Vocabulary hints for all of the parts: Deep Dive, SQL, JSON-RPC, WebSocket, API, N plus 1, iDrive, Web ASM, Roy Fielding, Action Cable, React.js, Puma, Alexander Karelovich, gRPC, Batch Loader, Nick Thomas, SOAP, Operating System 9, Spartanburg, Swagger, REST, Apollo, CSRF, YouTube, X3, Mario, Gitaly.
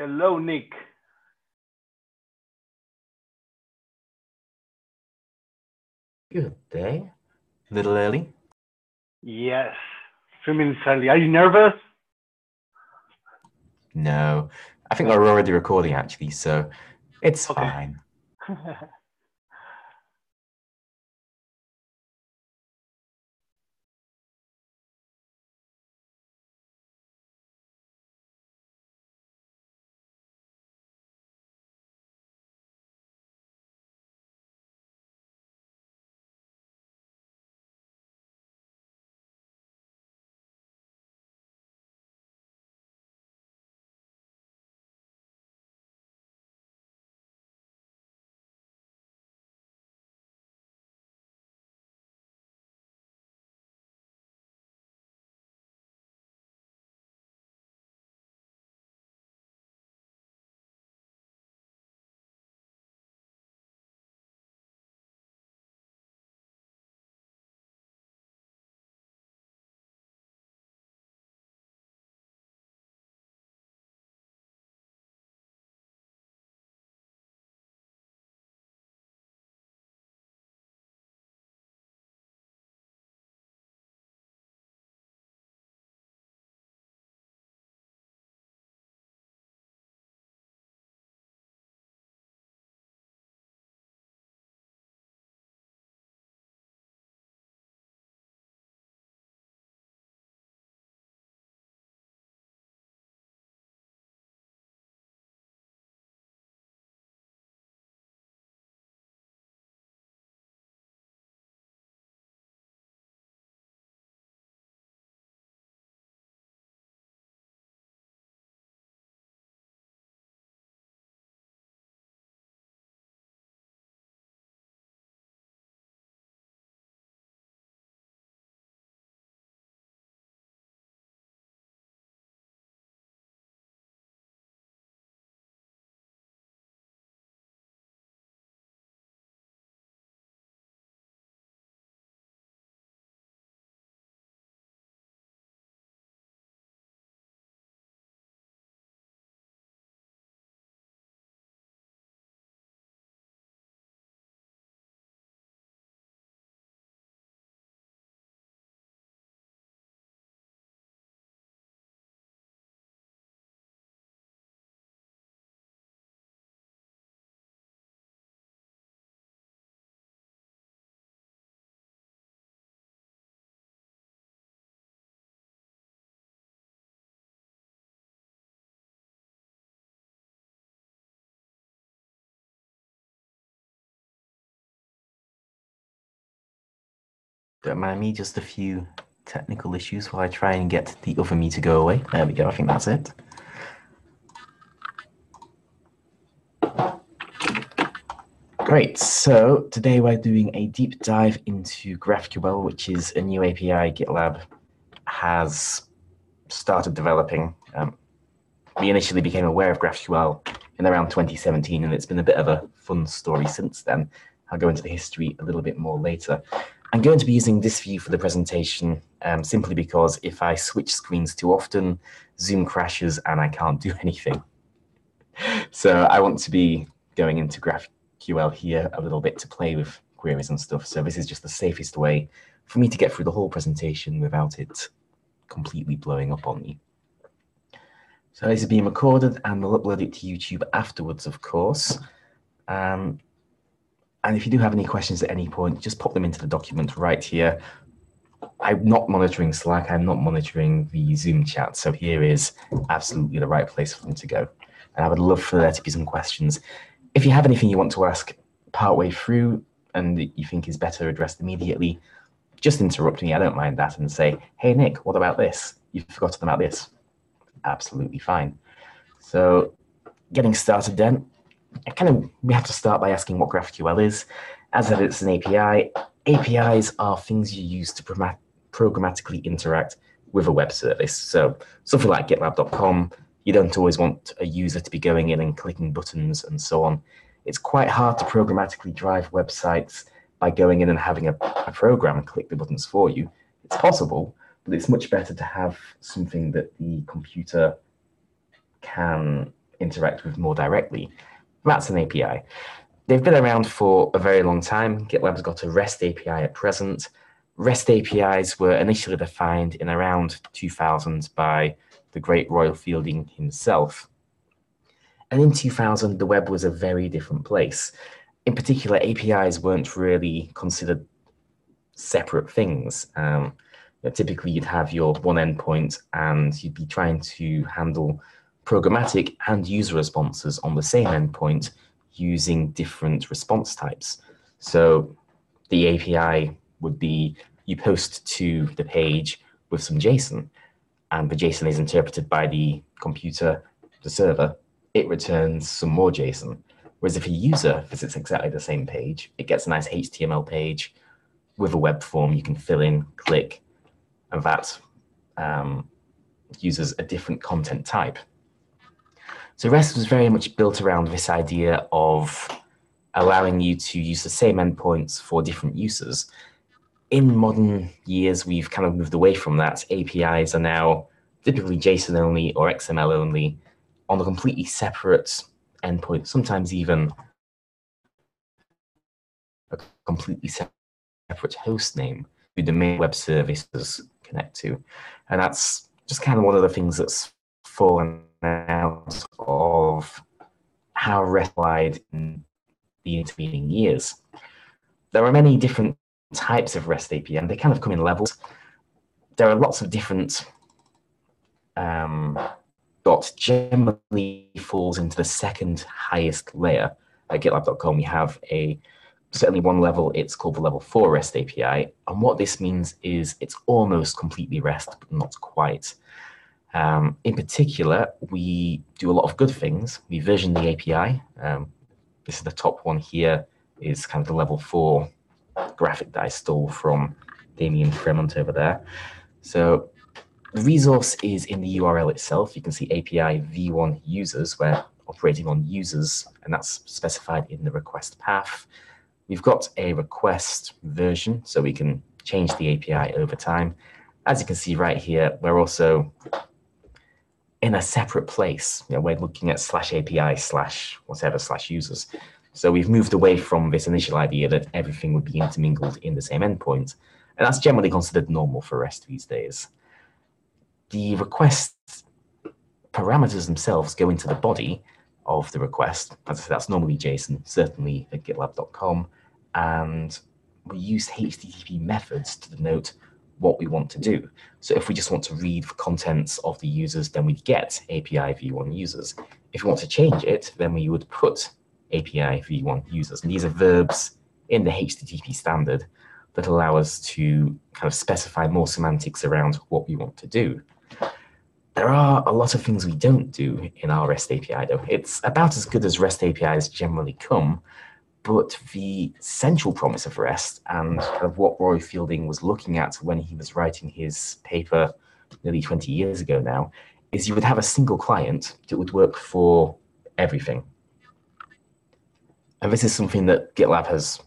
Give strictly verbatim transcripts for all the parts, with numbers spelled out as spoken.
Hello, Nick. Good day. A little early? Yes, three minutes early. Are you nervous? No, I think we're already recording actually, so it's okay. Fine. Don't mind me, just a few technical issues while I try and get the other me to go away. There we go, I think that's it. Great, so today we're doing a deep dive into GraphQL, which is a new A P I GitLab has started developing. Um, we initially became aware of GraphQL in around twenty seventeen, and it's been a bit of a fun story since then. I'll go into the history a little bit more later. I'm going to be using this view for the presentation um, simply because if I switch screens too often, Zoom crashes and I can't do anything. So I want to be going into GraphQL here a little bit to play with queries and stuff. So this is just the safest way for me to get through the whole presentation without it completely blowing up on you. So this is being recorded and we'll upload it to YouTube afterwards, of course. Um, And if you do have any questions at any point, just pop them into the document right here. I'm not monitoring Slack. I'm not monitoring the Zoom chat. So here is absolutely the right place for them to go. And I would love for there to be some questions. If you have anything you want to ask partway through and you think is better addressed immediately, just interrupt me. I don't mind that and say, hey, Nick, what about this? You've forgotten about this. Absolutely fine. So getting started then. I kind of, we have to start by asking what GraphQL is. As if it's an A P I, A P Is are things you use to programmatically interact with a web service. So something like GitLab dot com, you don't always want a user to be going in and clicking buttons and so on. It's quite hard to programmatically drive websites by going in and having a, a program and click the buttons for you. It's possible, but it's much better to have something that the computer can interact with more directly, that's an A P I. They've been around for a very long time. GitLab's got a REST A P I at present. REST A P Is were initially defined in around two thousand by the great Roy Fielding himself. And in two thousand, the web was a very different place. In particular, A P Is weren't really considered separate things. Um, you know, typically, you'd have your one endpoint, and you'd be trying to handle programmatic and user responses on the same endpoint using different response types. So the A P I would be, you post to the page with some JSON, and the JSON is interpreted by the computer, the server, it returns some more JSON. Whereas if a user visits exactly the same page, it gets a nice H T M L page with a web form you can fill in, click, and that um, uses a different content type. So REST was very much built around this idea of allowing you to use the same endpoints for different uses. In modern years, we've kind of moved away from that. A P Is are now typically JSON only or X M L only on a completely separate endpoint, sometimes even a completely separate host name who the main web services connect to. And that's just kind of one of the things that's fallen out of how REST applied in the intervening years. There are many different types of REST A P I, and they kind of come in levels. There are lots of different um, dots. Generally falls into the second highest layer. At GitLab dot com, we have a certainly one level. It's called the level four REST A P I, and what this means is it's almost completely REST, but not quite. Um, in particular, we do a lot of good things. We version the A P I. Um, this is the top one here, is kind of the level four graphic that I stole from Damien Cremont over there. So the resource is in the U R L itself. You can see A P I v one users. We're operating on users, and that's specified in the request path. We've got a request version, so we can change the A P I over time. As you can see right here, we're also in a separate place. You know, we're looking at slash A P I, slash whatever, slash users. So we've moved away from this initial idea that everything would be intermingled in the same endpoint. And that's generally considered normal for REST these days. The request parameters themselves go into the body of the request. As I said, that's normally JSON, certainly at GitLab dot com. And we use H T T P methods to denote what we want to do. So if we just want to read the contents of the users, then we'd get A P I v one users. If we want to change it, then we would put A P I v one users. And these are verbs in the H T T P standard that allow us to kind of specify more semantics around what we want to do. There are a lot of things we don't do in our REST A P I, though. It's about as good as REST A P Is generally come. But the central promise of REST, and kind of what Roy Fielding was looking at when he was writing his paper nearly twenty years ago now, is you would have a single client that would work for everything. And this is something that GitLab has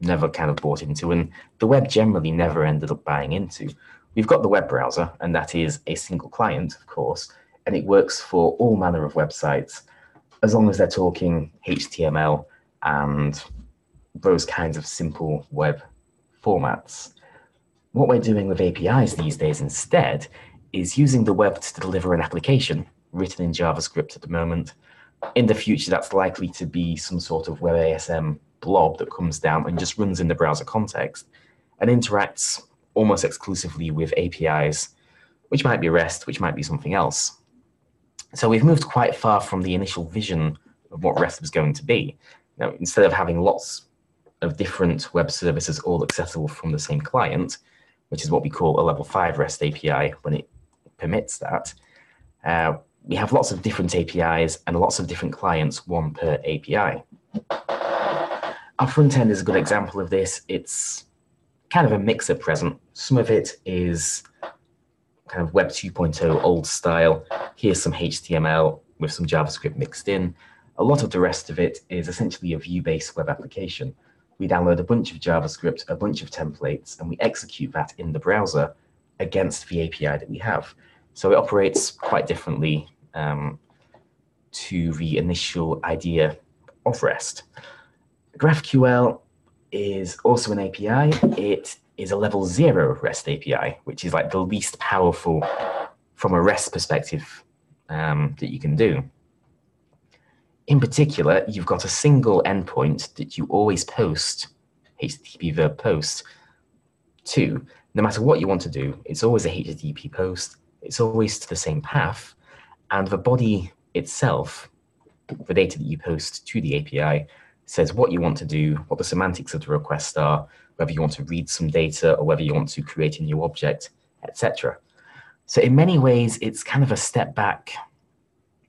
never kind of bought into, and the web generally never ended up buying into. We've got the web browser, and that is a single client, of course, and it works for all manner of websites, as long as they're talking H T M L and those kinds of simple web formats. What we're doing with A P Is these days instead is using the web to deliver an application written in JavaScript at the moment. In the future, that's likely to be some sort of Web A S M blob that comes down and just runs in the browser context and interacts almost exclusively with A P Is, which might be REST, which might be something else. So we've moved quite far from the initial vision of what REST was going to be. Now, instead of having lots of different web services all accessible from the same client, which is what we call a level five REST A P I when it permits that, uh, we have lots of different A P Is and lots of different clients, one per A P I. Our front end is a good example of this. It's kind of a mix at present. Some of it is kind of Web two point oh old style. Here's some H T M L with some JavaScript mixed in. A lot of the rest of it is essentially a view-based web application. We download a bunch of JavaScript, a bunch of templates, and we execute that in the browser against the A P I that we have. So it operates quite differently. Um, to the initial idea of REST. GraphQL is also an A P I. It is a level zero REST A P I, which is like the least powerful from a REST perspective um, that you can do. In particular, you've got a single endpoint that you always post, H T T P verb post, to. No matter what you want to do, it's always a H T T P post, it's always to the same path, and the body itself, the data that you post to the A P I, says what you want to do, what the semantics of the request are, whether you want to read some data or whether you want to create a new object, et cetera. So in many ways, it's kind of a step back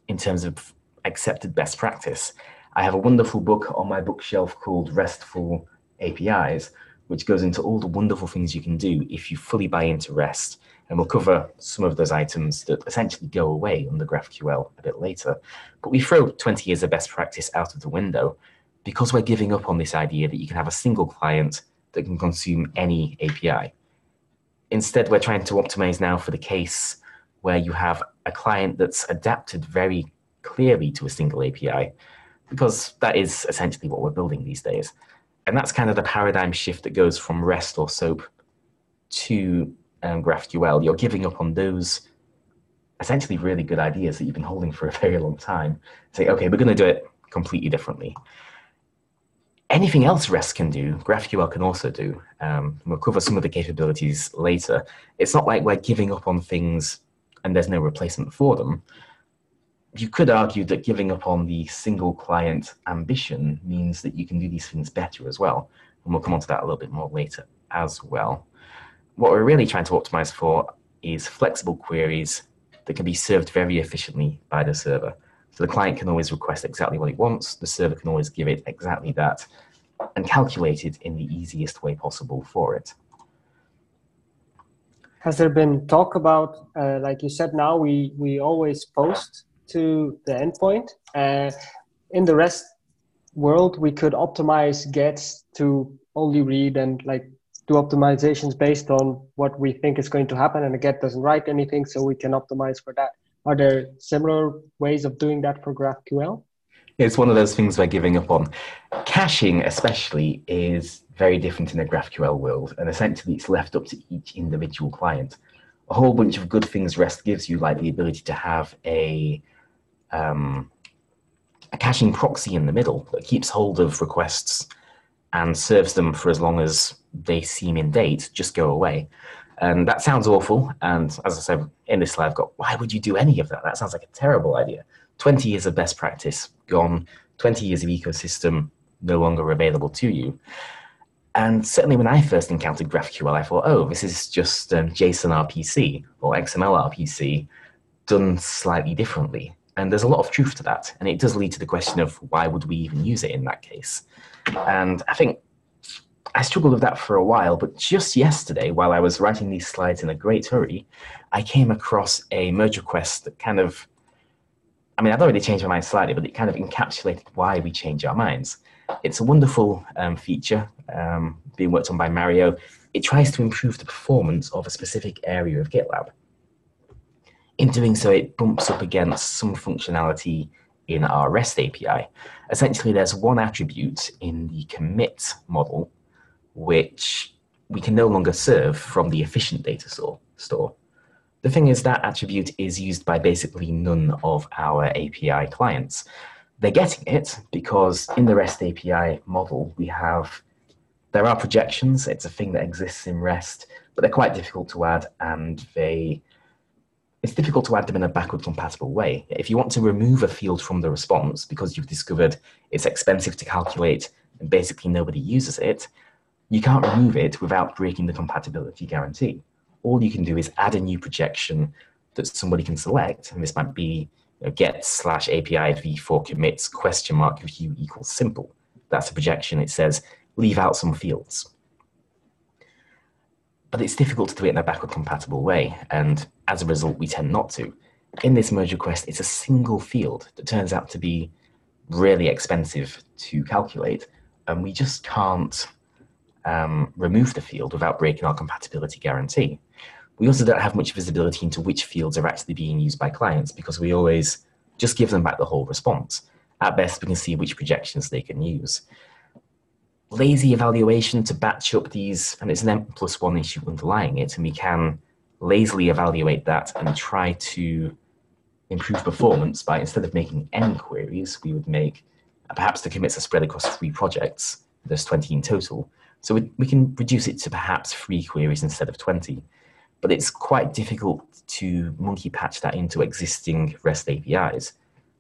in terms of accepted best practice. I have a wonderful book on my bookshelf called RESTful A P Is, which goes into all the wonderful things you can do if you fully buy into REST. And we'll cover some of those items that essentially go away under GraphQL a bit later. But we throw twenty years of best practice out of the window because we're giving up on this idea that you can have a single client that can consume any A P I. Instead, we're trying to optimize now for the case where you have a client that's adapted very clearly to a single A P I, because that is essentially what we're building these days. And that's kind of the paradigm shift that goes from REST or SOAP to um, GraphQL. You're giving up on those essentially really good ideas that you've been holding for a very long time. Say, okay, we're going to do it completely differently. Anything else REST can do, GraphQL can also do. Um, we'll cover some of the capabilities later. It's not like we're giving up on things and there's no replacement for them. You could argue that giving up on the single client ambition means that you can do these things better as well. And we'll come on to that a little bit more later as well. What we're really trying to optimize for is flexible queries that can be served very efficiently by the server. So the client can always request exactly what it wants. The server can always give it exactly that and calculate it in the easiest way possible for it. Has there been talk about, uh, like you said, now we, we always post to the endpoint. Uh, in the REST world, we could optimize gets to only read and like do optimizations based on what we think is going to happen, and a get doesn't write anything, so we can optimize for that. Are there similar ways of doing that for GraphQL? It's one of those things we're giving up on. Caching especially is very different in the GraphQL world, and essentially it's left up to each individual client. A whole bunch of good things REST gives you, like the ability to have a Um, a caching proxy in the middle that keeps hold of requests and serves them for as long as they seem in date, just go away. And that sounds awful. And as I said in this slide, I've got, why would you do any of that? That sounds like a terrible idea. twenty years of best practice gone, twenty years of ecosystem no longer available to you. And certainly when I first encountered GraphQL, I thought, oh, this is just um, JSON R P C or X M L R P C done slightly differently. And there's a lot of truth to that. And it does lead to the question of why would we even use it in that case? And I think I struggled with that for a while, but just yesterday, while I was writing these slides in a great hurry, I came across a merge request that kind of, I mean, I've already changed my mind slightly, but it kind of encapsulated why we change our minds. It's a wonderful um, feature um, being worked on by Mario. It tries to improve the performance of a specific area of GitLab. In doing so, it bumps up against some functionality in our REST A P I. Essentially, there's one attribute in the commit model which we can no longer serve from the efficient data store. The thing is, that attribute is used by basically none of our A P I clients. They're getting it because in the REST A P I model, we have, there are projections. It's a thing that exists in REST, but they're quite difficult to add, and they it's difficult to add them in a backward compatible way. If you want to remove a field from the response because you've discovered it's expensive to calculate and basically nobody uses it, you can't remove it without breaking the compatibility guarantee. All you can do is add a new projection that somebody can select, and this might be, you know, get slash A P I v four commits question mark view equals simple. That's a projection. It says leave out some fields. But it's difficult to do it in a backward compatible way, and as a result, we tend not to. In this merge request, it's a single field that turns out to be really expensive to calculate, and we just can't um, remove the field without breaking our compatibility guarantee. We also don't have much visibility into which fields are actually being used by clients because we always just give them back the whole response. At best, we can see which projections they can use. Lazy evaluation to batch up these, and it's an N plus one issue underlying it, and we can lazily evaluate that and try to improve performance by, instead of making N queries, we would make, uh, perhaps the commits are spread across three projects, there's twenty in total. So we, we can reduce it to perhaps three queries instead of twenty. But it's quite difficult to monkey patch that into existing REST A P Is.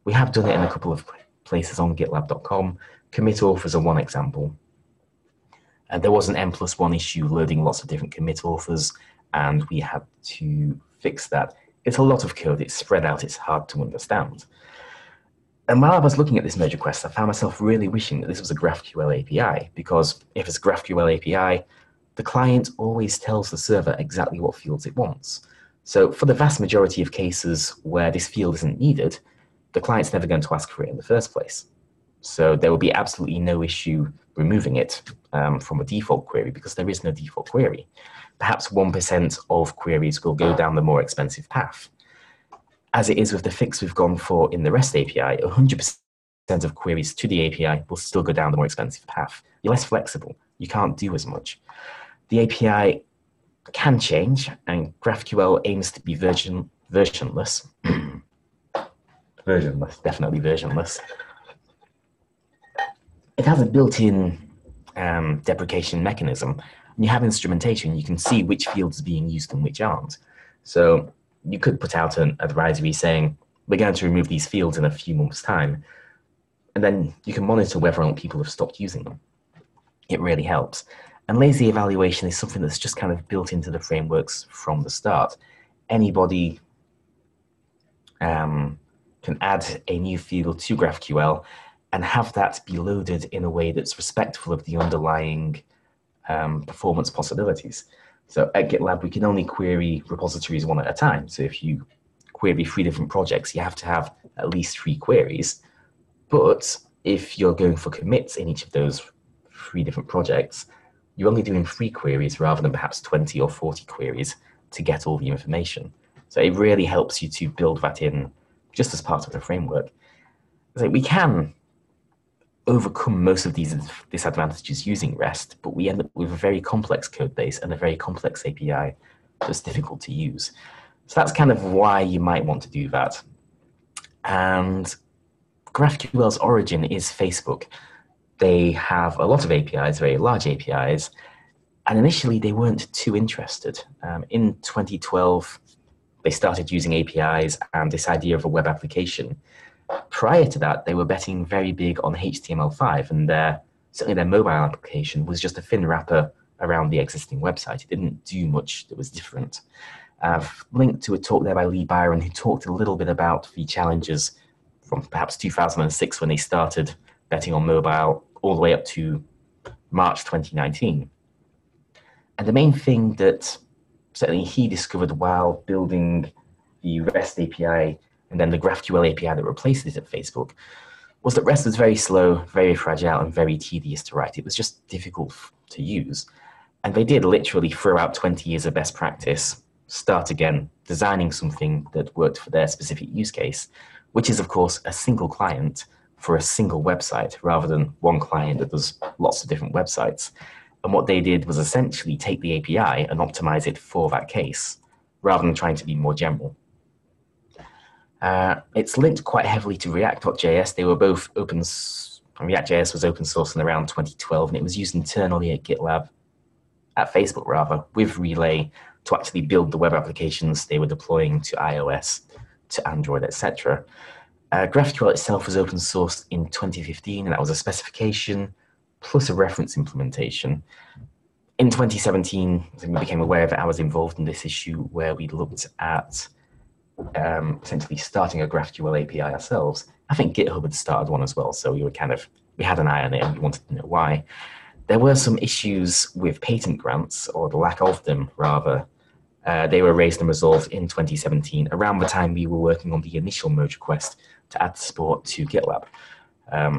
We have done it in a couple of places on GitLab dot com. Commit authors are one example. And there was an N plus one issue loading lots of different commit authors, and we had to fix that. It's a lot of code, it's spread out, it's hard to understand. And while I was looking at this merge request, I found myself really wishing that this was a GraphQL A P I, because if it's a GraphQL A P I, the client always tells the server exactly what fields it wants. So for the vast majority of cases where this field isn't needed, the client's never going to ask for it in the first place. So there will be absolutely no issue removing it um, from a default query, because there is no default query. Perhaps one percent of queries will go down the more expensive path. As it is with the fix we've gone for in the REST A P I, one hundred percent of queries to the A P I will still go down the more expensive path. You're less flexible. You can't do as much. The A P I can change, and GraphQL aims to be version, versionless. versionless, definitely versionless. It has a built-in um, deprecation mechanism. You have instrumentation, you can see which fields are being used and which aren't. So you could put out an advisory saying, we're going to remove these fields in a few months' time. And then you can monitor whether or not people have stopped using them. It really helps. And lazy evaluation is something that's just kind of built into the frameworks from the start. Anybody um, can add a new field to GraphQL and have that be loaded in a way that's respectful of the underlying um, performance possibilities. So at GitLab, we can only query repositories one at a time. So if you query three different projects, you have to have at least three queries. But if you're going for commits in each of those three different projects, you're only doing three queries rather than perhaps twenty or forty queries to get all the information. So it really helps you to build that in just as part of the framework. So we can overcome most of these disadvantages using REST, but we end up with a very complex code base and a very complex A P I that's difficult to use. So that's kind of why you might want to do that. And GraphQL's origin is Facebook. They have a lot of A P Is, very large A P Is, and initially they weren't too interested. Um, in twenty twelve, they started using A P Is and this idea of a web application. Prior to that, they were betting very big on H T M L five, and their, certainly their mobile application was just a thin wrapper around the existing website. It didn't do much that was different. I've linked to a talk there by Lee Byron, who talked a little bit about the challenges from perhaps two thousand six when they started betting on mobile all the way up to March twenty nineteen. And the main thing that certainly he discovered while building the REST A P I and then the GraphQL A P I that replaced it at Facebook, was that REST was very slow, very fragile, and very tedious to write. It was just difficult to use. And they did literally throw out twenty years of best practice, start again, designing something that worked for their specific use case, which is, of course, a single client for a single website, rather than one client that does lots of different websites. And what they did was essentially take the A P I and optimize it for that case, rather than trying to be more general. Uh, it's linked quite heavily to React.js. They were both open, React.js was open source in around twenty twelve, and it was used internally at GitLab, at Facebook rather, with Relay to actually build the web applications they were deploying to iOS, to Android, et cetera. Uh, GraphQL itself was open sourced in twenty fifteen, and that was a specification plus a reference implementation. In twenty seventeen, I think we became aware that I was involved in this issue where we looked at Um, essentially starting a GraphQL A P I ourselves. I think GitHub had started one as well, so we were kind of, we had an eye on it and we wanted to know why. There were some issues with patent grants, or the lack of them rather. Uh, they were raised and resolved in twenty seventeen, around the time we were working on the initial merge request to add support to GitLab. Um,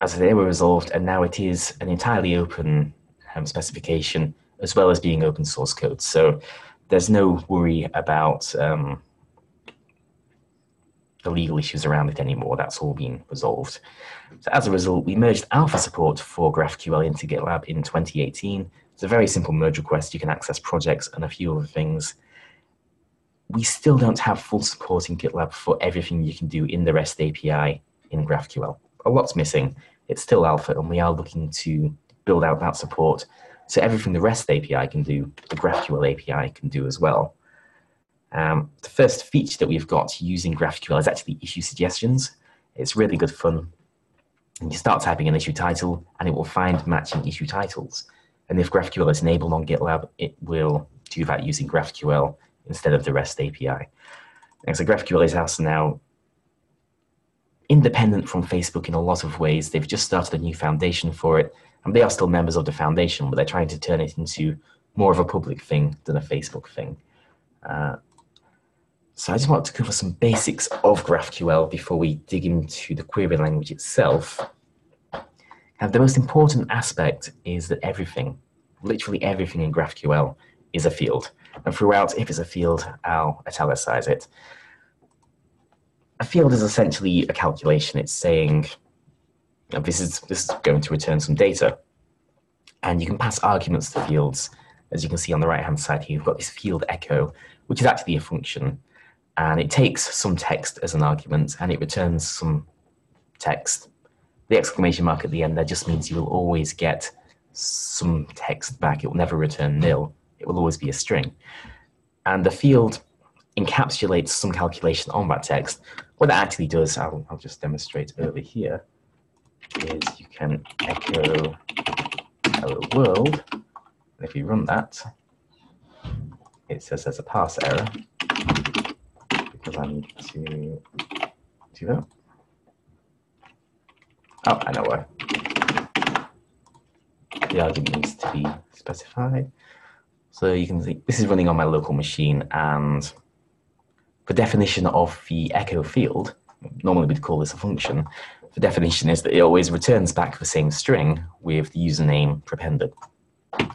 as they were resolved, and now it is an entirely open um, specification, as well as being open source code. So there's no worry about um, the legal issues around it anymore. That's all been resolved. So as a result, we merged alpha support for GraphQL into GitLab in twenty eighteen. It's a very simple merge request. You can access projects and a few other things. We still don't have full support in GitLab for everything you can do in the REST A P I in GraphQL. A lot's missing. It's still alpha, and we are looking to build out that support. So everything the REST A P I can do, the GraphQL A P I can do as well. Um, the first feature that we've got using GraphQL is actually issue suggestions. It's really good fun. And you start typing an issue title, and it will find matching issue titles. And if GraphQL is enabled on GitLab, it will do that using GraphQL instead of the REST A P I. And so GraphQL is also now independent from Facebook in a lot of ways. They've just started a new foundation for it, and they are still members of the foundation, but they're trying to turn it into more of a public thing than a Facebook thing. Uh, so I just wanted to cover some basics of GraphQL before we dig into the query language itself. And the most important aspect is that everything, literally everything in GraphQL is a field. And throughout, if it's a field, I'll italicize it. A field is essentially a calculation. It's saying, this is, this is going to return some data. And you can pass arguments to fields. As you can see on the right-hand side here, you've got this field echo, which is actually a function. And it takes some text as an argument, and it returns some text. The exclamation mark at the end there just means you will always get some text back. It will never return nil. It will always be a string. And the field encapsulates some calculation on that text. What it actually does, I'll, I'll just demonstrate over here, is you can echo hello world. And if you run that, it says there's a parse error because I need to do that. Oh, I know why. The argument needs to be specified. So you can see this is running on my local machine, and the definition of the echo field, normally we'd call this a function, the definition is that it always returns back the same string with the username prepended.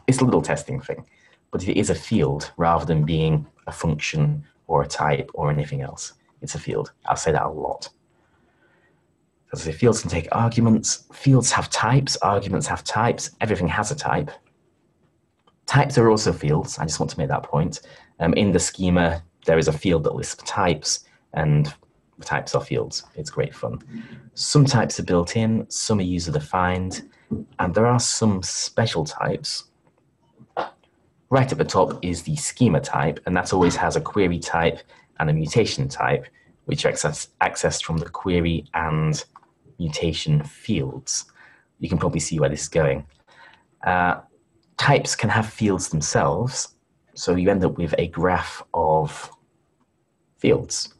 It's a little testing thing, but it is a field rather than being a function or a type or anything else. It's a field. I'll say that a lot. As I say, fields can take arguments. Fields have types. Arguments have types. Everything has a type. Types are also fields. I just want to make that point. Um, in the schema, there is a field that lists types, and types are fields. It's great fun. Some types are built in. Some are user-defined. And there are some special types. Right at the top is the schema type, and that always has a query type and a mutation type, which are access, accessed from the query and mutation fields. You can probably see where this is going. Uh, types can have fields themselves, so you end up with a graph of fields.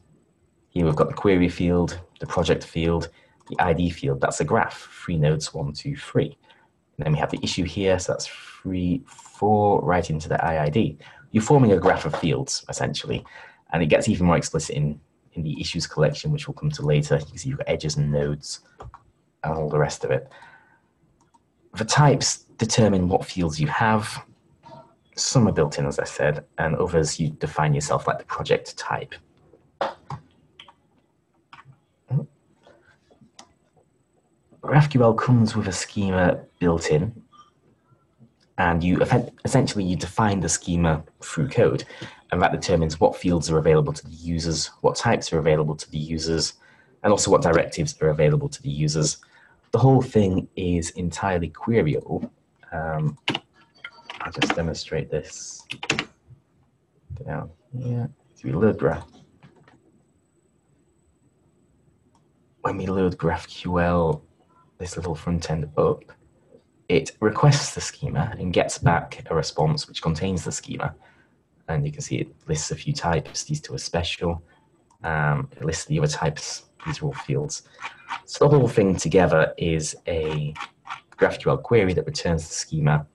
Here we've got the query field, the project field, the I D field. That's a graph, three nodes, one, two, three. And then we have the issue here, so that's three, four, right into the I I D. You're forming a graph of fields, essentially, and it gets even more explicit in in the issues collection, which we'll come to later. You can see you've got edges and nodes and all the rest of it. The types determine what fields you have. Some are built in, as I said, and others you define yourself, like the project type. GraphQL comes with a schema built in, and you essentially you define the schema through code. And that determines what fields are available to the users, what types are available to the users, and also what directives are available to the users. The whole thing is entirely queryable. Um, I'll just demonstrate this down here. So we load graph. When we load GraphQL, this little front end up, it requests the schema and gets back a response which contains the schema. And you can see it lists a few types. These two are special. Um, it lists the other types. These are all fields. So the whole thing together is a GraphQL query that returns the schema.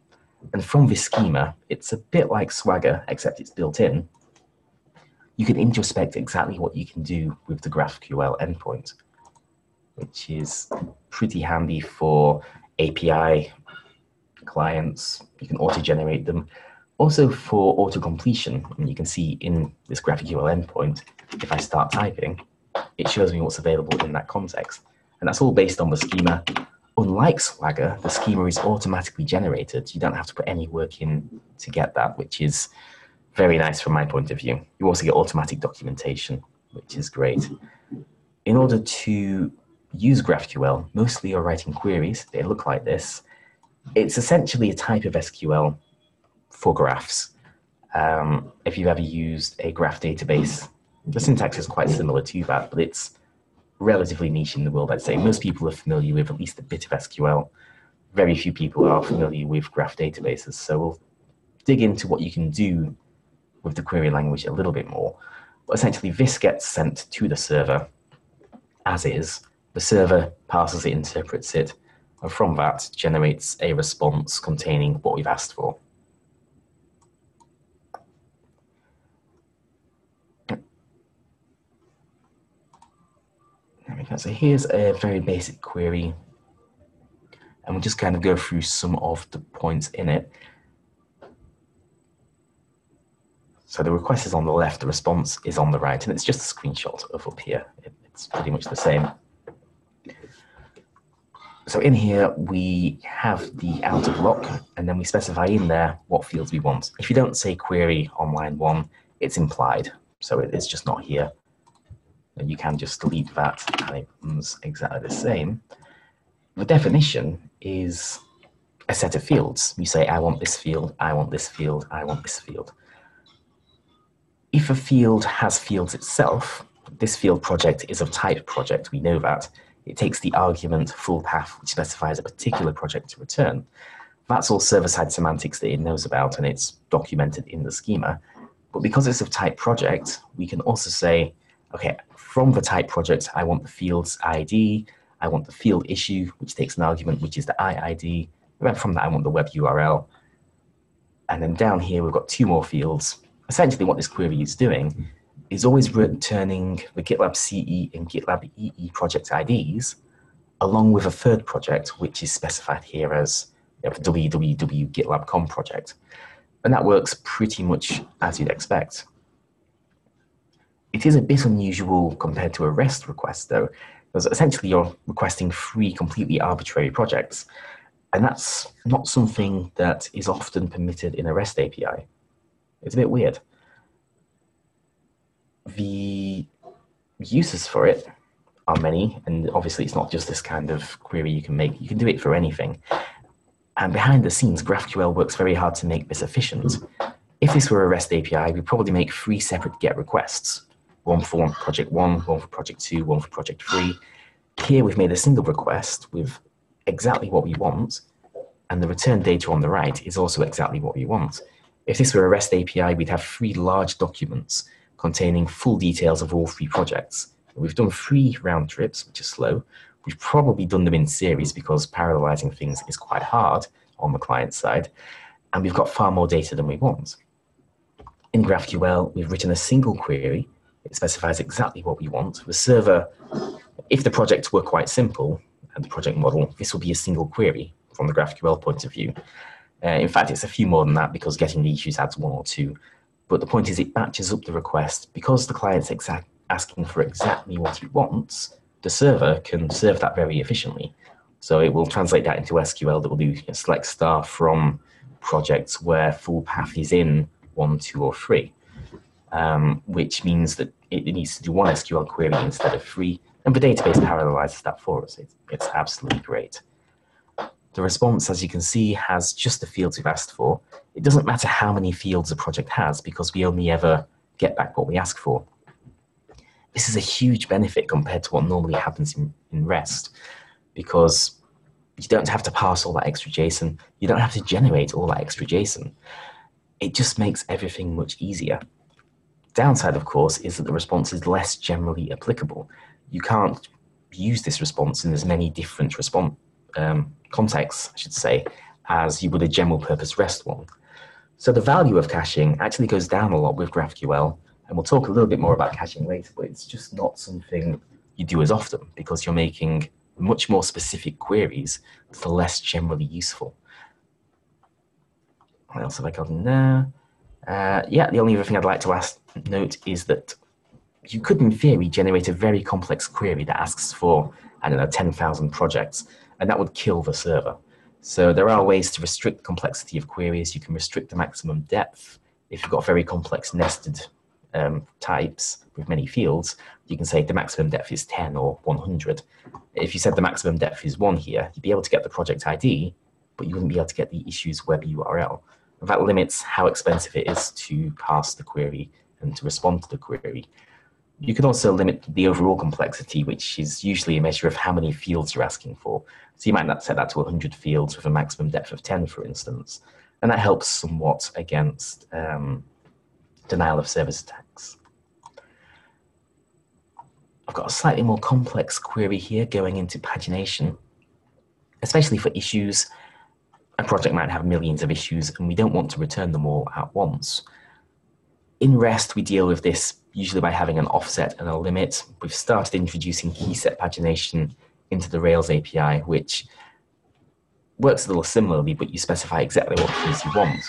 And from this schema, it's a bit like Swagger, except it's built in. You can introspect exactly what you can do with the GraphQL endpoint, which is pretty handy for A P I clients. You can auto-generate them. Also for auto-completion, and you can see in this GraphQL endpoint, if I start typing, it shows me what's available in that context. And that's all based on the schema. Unlike Swagger, the schema is automatically generated. You don't have to put any work in to get that, which is very nice from my point of view. You also get automatic documentation, which is great. In order to use GraphQL, mostly you're writing queries. They look like this. It's essentially a type of S Q L for graphs. Um, if you've ever used a graph database, the syntax is quite similar to that, but it's relatively niche in the world, I'd say. Most people are familiar with at least a bit of S Q L. Very few people are familiar with graph databases, so we'll dig into what you can do with the query language a little bit more. But essentially, this gets sent to the server as is. The server parses it, interprets it, and from that generates a response containing what we've asked for. There we go. So here's a very basic query, and we'll just kind of go through some of the points in it. So the request is on the left, the response is on the right, and it's just a screenshot of up here. It, it's pretty much the same. So in here, we have the outer block, and then we specify in there what fields we want. If you don't say query on line one, it's implied, so it, it's just not here. And you can just delete that, and it becomes exactly the same. The definition is a set of fields. You say, I want this field, I want this field, I want this field. If a field has fields itself, this field project is of type project, we know that. It takes the argument full path, which specifies a particular project to return. That's all server-side semantics that it knows about, and it's documented in the schema. But because it's of type project, we can also say, okay, from the type project, I want the field's I D, I want the field issue, which takes an argument, which is the I I D, and then from that, I want the web U R L. And then down here, we've got two more fields. Essentially, what this query is doing is always returning the GitLab C E and GitLab E E project I Ds, along with a third project, which is specified here as you know, the w w w dot gitlab dot com project. And that works pretty much as you'd expect. It is a bit unusual compared to a REST request, though, because essentially you're requesting three completely arbitrary projects. And that's not something that is often permitted in a REST A P I. It's a bit weird. The uses for it are many, and obviously it's not just this kind of query you can make. You can do it for anything. And behind the scenes, GraphQL works very hard to make this efficient. If this were a REST A P I, we'd probably make three separate GET requests. One for project one, one for project two, one for project three. Here we've made a single request with exactly what we want, and the return data on the right is also exactly what we want. If this were a REST A P I, we'd have three large documents containing full details of all three projects. We've done three round trips, which is slow. We've probably done them in series because parallelizing things is quite hard on the client side, and we've got far more data than we want. In GraphQL, we've written a single query. It specifies exactly what we want. The server, if the projects were quite simple, and the project model, this will be a single query from the GraphQL point of view. Uh, in fact, it's a few more than that because getting the issues adds one or two. But the point is it batches up the request. Because the client's exact asking for exactly what it wants, the server can serve that very efficiently. So it will translate that into S Q L that will do you know, select star from projects where full path is in one, two, or three. Um, which means that it needs to do one S Q L query instead of three, and the database parallelizes that for us. It's, it's absolutely great. The response, as you can see, has just the fields we've asked for. It doesn't matter how many fields a project has because we only ever get back what we ask for. This is a huge benefit compared to what normally happens in, in REST because you don't have to parse all that extra JSON. You don't have to generate all that extra JSON. It just makes everything much easier. Downside, of course, is that the response is less generally applicable. You can't use this response in as many different response um, contexts, I should say, as you would a general purpose REST one. So the value of caching actually goes down a lot with GraphQL, and we'll talk a little bit more about caching later, but it's just not something you do as often because you're making much more specific queries that are less generally useful. What else have I got in there? Uh, yeah, the only other thing I'd like to ask, note is that you could, in theory, generate a very complex query that asks for, I don't know, ten thousand projects, and that would kill the server. So there are ways to restrict the complexity of queries. You can restrict the maximum depth. If you've got very complex nested um, types with many fields, you can say the maximum depth is ten or one hundred. If you said the maximum depth is one here, you'd be able to get the project I D, but you wouldn't be able to get the issue's web U R L. And that limits how expensive it is to parse the query and to respond to the query. You can also limit the overall complexity, which is usually a measure of how many fields you're asking for. So you might not set that to one hundred fields with a maximum depth of ten, for instance. And that helps somewhat against um, denial of service attacks. I've got a slightly more complex query here going into pagination, especially for issues. A project might have millions of issues, and we don't want to return them all at once. In REST, we deal with this usually by having an offset and a limit. We've started introducing key set pagination into the Rails A P I, which works a little similarly, but you specify exactly what keys you want.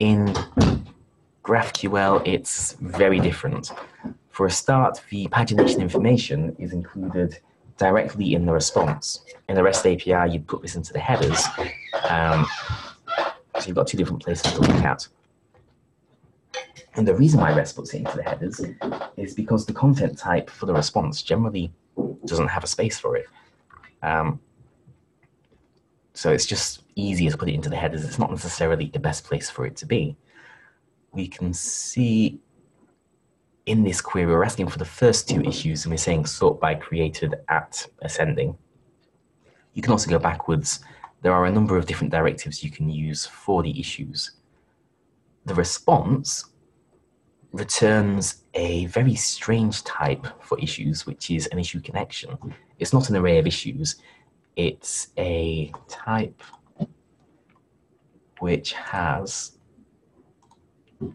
In GraphQL, it's very different. For a start, the pagination information is included directly in the response. In the REST A P I, you'd put this into the headers. Um, so you've got two different places to look at. And the reason why REST puts it into the headers is because the content type for the response generally doesn't have a space for it. Um, so it's just easier to put it into the headers. It's not necessarily the best place for it to be. We can see in this query, we're asking for the first two issues, and we're saying sort by created at ascending. You can also go backwards. There are a number of different directives you can use for the issues. The response returns a very strange type for issues, which is an issue connection. It's not an array of issues. It's a type which has,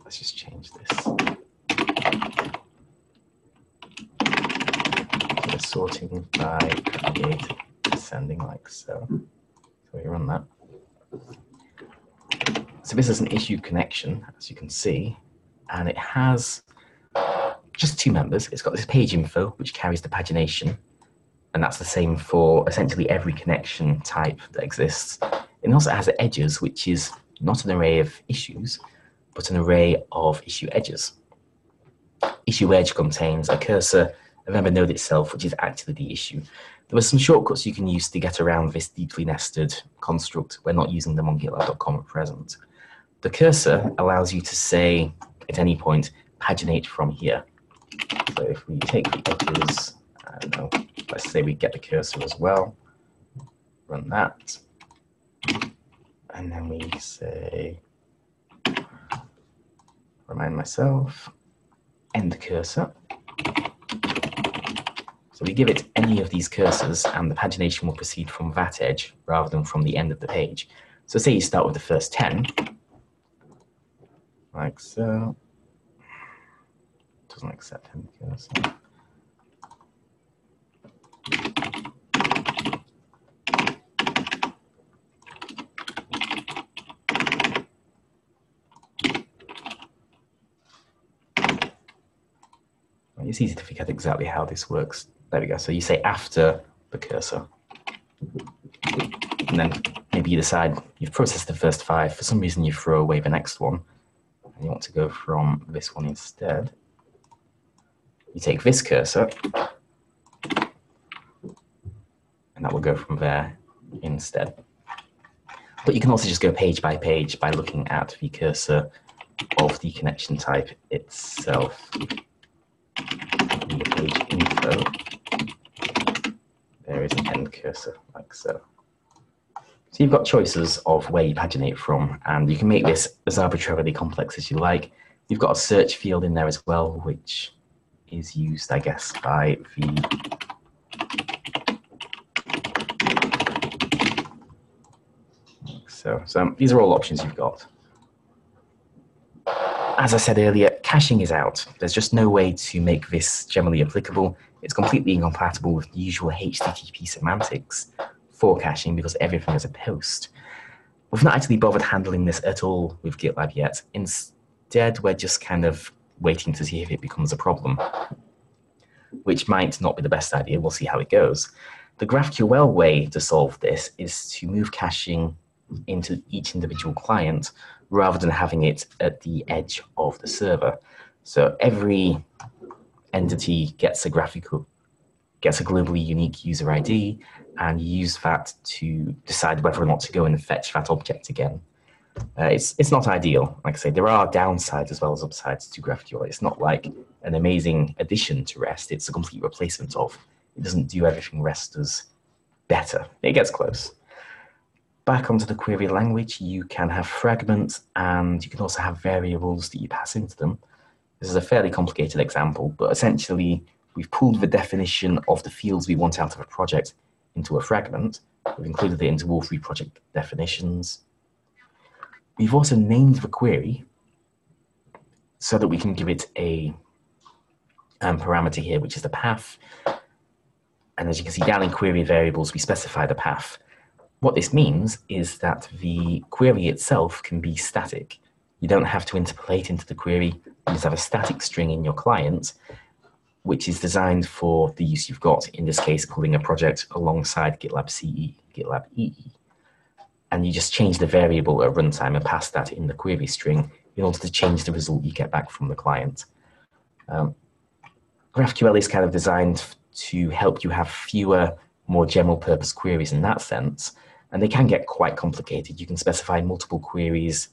let's just change this to the sorting by created ascending, like so. So we run that. So this is an issue connection, as you can see. And it has just two members. It's got this page info, which carries the pagination. And that's the same for essentially every connection type that exists. It also has the edges, which is not an array of issues, but an array of issue edges. Issue edge contains a cursor, and then the node itself, which is actually the issue. There are some shortcuts you can use to get around this deeply nested construct. We're not using them on GitLab dot com at present. The cursor allows you to say, at any point, paginate from here. So if we take the edges, I don't know, let's say we get the cursor as well, run that, and then we say, remind myself, end cursor. So we give it any of these cursors, and the pagination will proceed from that edge rather than from the end of the page. So say you start with the first ten, like so. Doesn't accept him. So. It's easy to figure out exactly how this works. There we go. So you say after the cursor. And then maybe you decide you've processed the first five. For some reason, you throw away the next one. And you want to go from this one instead. You take this cursor, and that will go from there instead. But you can also just go page by page by looking at the cursor of the connection type itself. In the page info, there is an end cursor, like so. So you've got choices of where you paginate from, and you can make this as arbitrarily complex as you like. You've got a search field in there as well, which is used, I guess, by the so. So these are all options you've got. As I said earlier, caching is out. There's just no way to make this generally applicable. It's completely incompatible with the usual H T T P semantics for caching, because everything is a post. We've not actually bothered handling this at all with GitLab yet. Instead, we're just kind of waiting to see if it becomes a problem, which might not be the best idea. We'll see how it goes. The GraphQL way to solve this is to move caching into each individual client rather than having it at the edge of the server. So every entity gets a graphical, gets a globally unique user I D, and you use that to decide whether or not to go and fetch that object again. Uh, it's, it's not ideal. Like I say, there are downsides as well as upsides to GraphQL. It's not like an amazing addition to REST. It's a complete replacement of. It doesn't do everything REST does better. It gets close. Back onto the query language, you can have fragments, and you can also have variables that you pass into them. This is a fairly complicated example, but essentially, we've pulled the definition of the fields we want out of a project into a fragment. We've included it into all three project definitions. We've also named the query so that we can give it a um, parameter here, which is the path. And as you can see down in query variables, we specify the path. What this means is that the query itself can be static. You don't have to interpolate into the query. You just have a static string in your client, which is designed for the use you've got, in this case, pulling a project alongside GitLab C E, GitLab E E. And you just change the variable at runtime and pass that in the query string in order to change the result you get back from the client. Um, GraphQL is kind of designed to help you have fewer, more general purpose queries in that sense. And they can get quite complicated. You can specify multiple queries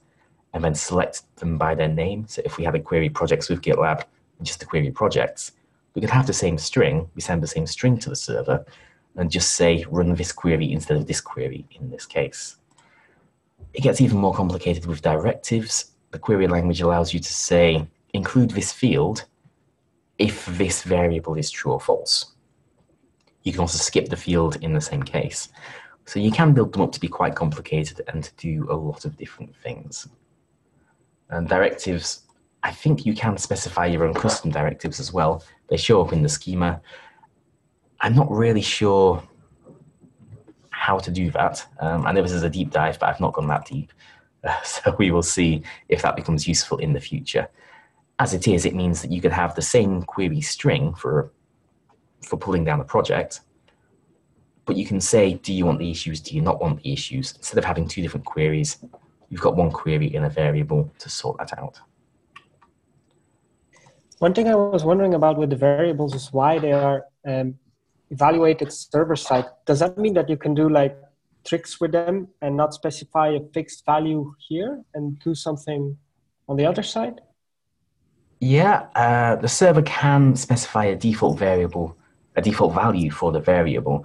and then select them by their name. So if we have a query projects with GitLab and just the query projects, we could have the same string. We send the same string to the server and just say, run this query instead of this query in this case. It gets even more complicated with directives. The query language allows you to say, include this field if this variable is true or false. You can also skip the field in the same case. So you can build them up to be quite complicated and to do a lot of different things. And directives, I think you can specify your own custom directives as well. They show up in the schema. I'm not really sure how to do that. Um, I know this is a deep dive, but I've not gone that deep. Uh, so we will see if that becomes useful in the future. As it is, it means that you could have the same query string for for pulling down the project, but you can say, do you want the issues, do you not want the issues? Instead of having two different queries, you've got one query in a variable to sort that out. One thing I was wondering about with the variables is why they are um, evaluated server-side. Does that mean that you can do like tricks with them and not specify a fixed value here and do something on the other side? Yeah, uh, the server can specify a default variable a default value for the variable.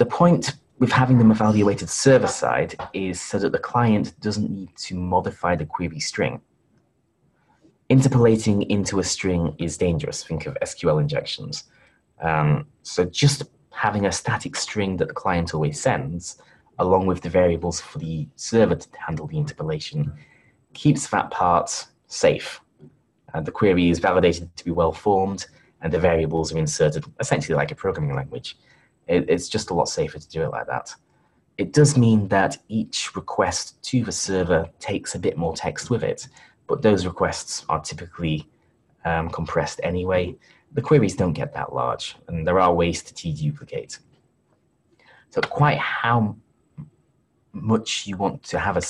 The point with having them evaluated server-side is so that the client doesn't need to modify the query string. Interpolating into a string is dangerous. Think of S Q L injections. Um, so just having a static string that the client always sends, along with the variables for the server to handle the interpolation, keeps that part safe. And the query is validated to be well-formed, and the variables are inserted essentially like a programming language. It, it's just a lot safer to do it like that. It does mean that each request to the server takes a bit more text with it, but those requests are typically um, compressed anyway. The queries don't get that large, and there are ways to deduplicate. So quite how much you want to have a,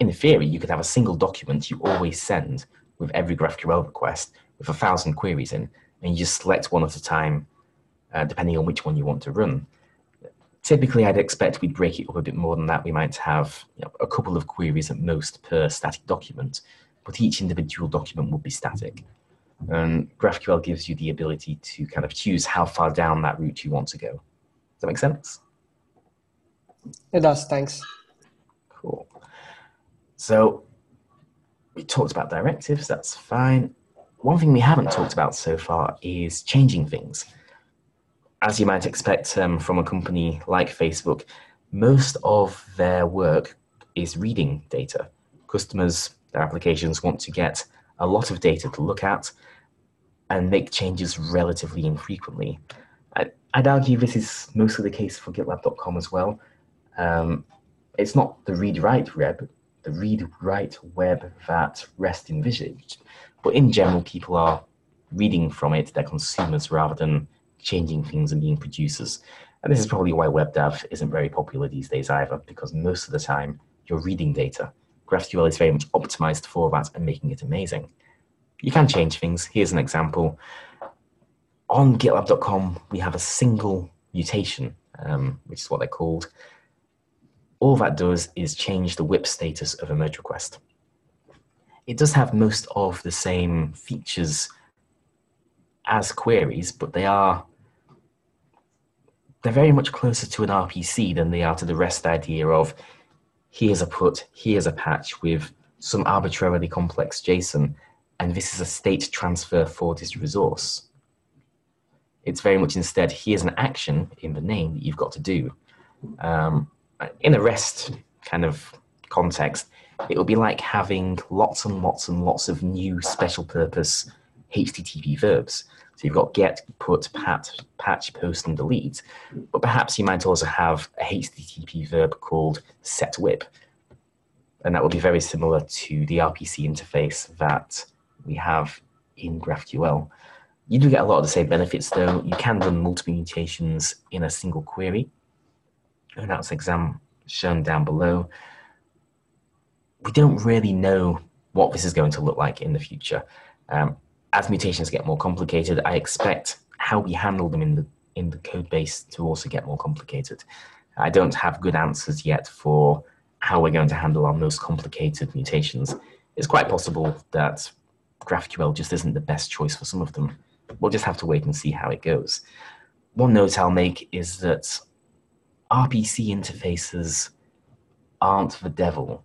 in theory, you could have a single document you always send with every GraphQL request with a thousand queries in, and you just select one at a time, uh, depending on which one you want to run. Typically, I'd expect we'd break it up a bit more than that. We might have, you know, a couple of queries at most per static document, but each individual document would be static. And GraphQL gives you the ability to kind of choose how far down that route you want to go. Does that make sense? It does, thanks. Cool. So we talked about directives, that's fine. One thing we haven't talked about so far is changing things. As you might expect um, from a company like Facebook, most of their work is reading data. Customers, their applications want to get a lot of data to look at and make changes relatively infrequently. I'd, I'd argue this is mostly the case for GitLab dot com as well. Um, it's not the read-write the read-write web that REST envisioned. But in general, people are reading from it, they're consumers rather than changing things and being producers. And this is probably why web dev isn't very popular these days either, because most of the time you're reading data. GraphQL is very much optimized for that and making it amazing. You can change things. Here's an example. On GitLab dot com, we have a single mutation, um, which is what they're called. All that does is change the W I P status of a merge request. It does have most of the same features as queries, but they are they're very much closer to an R P C than they are to the REST idea of here's a put, here's a patch with some arbitrarily complex JSON, and this is a state transfer for this resource. It's very much instead, here's an action in the name that you've got to do. Um, in a REST kind of context, it would be like having lots and lots and lots of new special purpose H T T P verbs. So you've got get, put, pat, patch, post, and delete. But perhaps you might also have a H T T P verb called set W I P. And that would be very similar to the R P C interface that we have in GraphQL. You do get a lot of the same benefits, though. You can run multiple mutations in a single query. And that's an example shown down below. We don't really know what this is going to look like in the future. Um, As mutations get more complicated, I expect how we handle them in the in the code base to also get more complicated. I don't have good answers yet for how we're going to handle our most complicated mutations. It's quite possible that GraphQL just isn't the best choice for some of them. We'll just have to wait and see how it goes. One note I'll make is that R P C interfaces aren't the devil.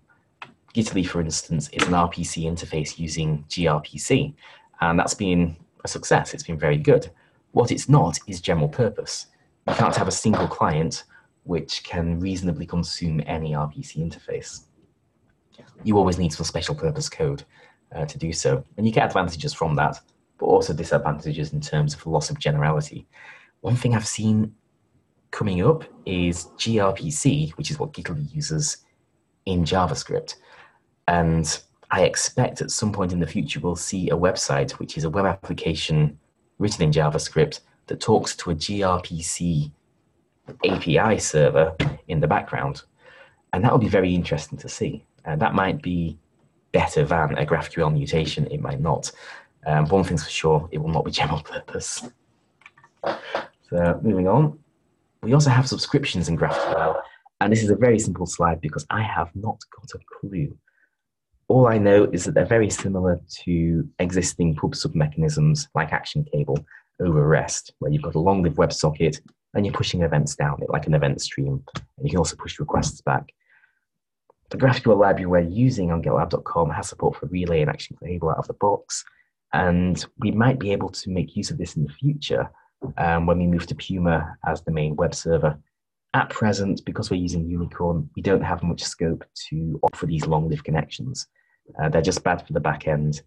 Gitaly, for instance, is an R P C interface using gRPC. And that's been a success. It's been very good. What it's not is general purpose. You can't have a single client which can reasonably consume any R P C interface. You always need some special purpose code uh, to do so. And you get advantages from that, but also disadvantages in terms of loss of generality. One thing I've seen coming up is gRPC, which is what Gitaly uses in JavaScript. And I expect at some point in the future we'll see a website which is a web application written in JavaScript that talks to a gRPC A P I server in the background. And that will be very interesting to see. And that might be better than a GraphQL mutation, it might not. Um, one thing's for sure, it will not be general purpose. So moving on, we also have subscriptions in GraphQL. And this is a very simple slide because I have not got a clue. All I know is that they're very similar to existing PubSub mechanisms like Action Cable over REST, where you've got a long-lived WebSocket and you're pushing events down it like an event stream. And you can also push requests back. The GraphQL library we're using on GitLab dot com has support for Relay and Action Cable out of the box. And we might be able to make use of this in the future um, when we move to Puma as the main web server. At present, because we're using Unicorn, we don't have much scope to offer these long-lived connections. Uh, they're just bad for the back end